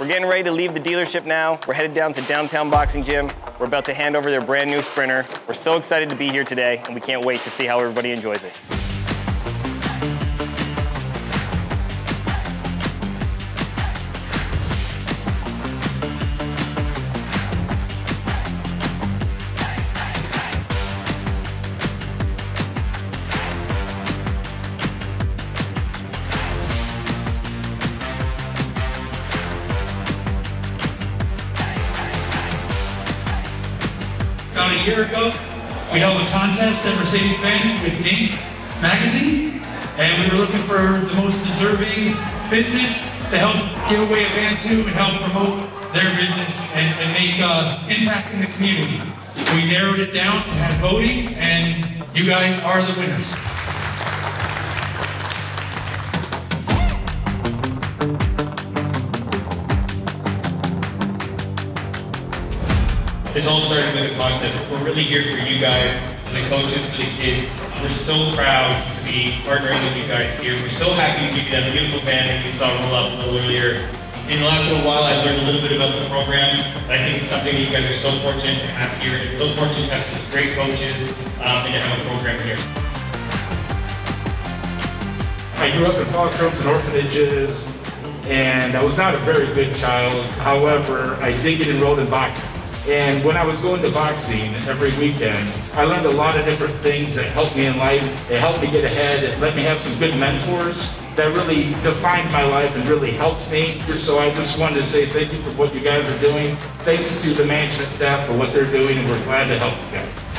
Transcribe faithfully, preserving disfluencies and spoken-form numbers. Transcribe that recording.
We're getting ready to leave the dealership now. We're headed down to Downtown Boxing Gym. We're about to hand over their brand new Sprinter. We're so excited to be here today, and we can't wait to see how everybody enjoys it. About a year ago, we held a contest at Mercedes-Benz with Inc Magazine, and we were looking for the most deserving business to help give away a van to and help promote their business and, and make uh, impact in the community. We narrowed it down and had voting, and you guys are the winners. This all started with a contest. We're really here for you guys, for the coaches, for the kids. We're so proud to be partnering with you guys here. We're so happy to give you that beautiful van that you saw roll up a little earlier. In the last little while, I learned a little bit about the program. I think it's something that you guys are so fortunate to have here, and so fortunate to have such great coaches um, and to have a program here. I grew up in foster homes and orphanages, and I was not a very good child. However, I did get enrolled in boxing. And when I was going to boxing every weekend, I learned a lot of different things that helped me in life. It helped me get ahead. It let me have some good mentors that really defined my life and really helped me. So I just wanted to say thank you for what you guys are doing. Thanks to the management staff for what they're doing, and we're glad to help you guys.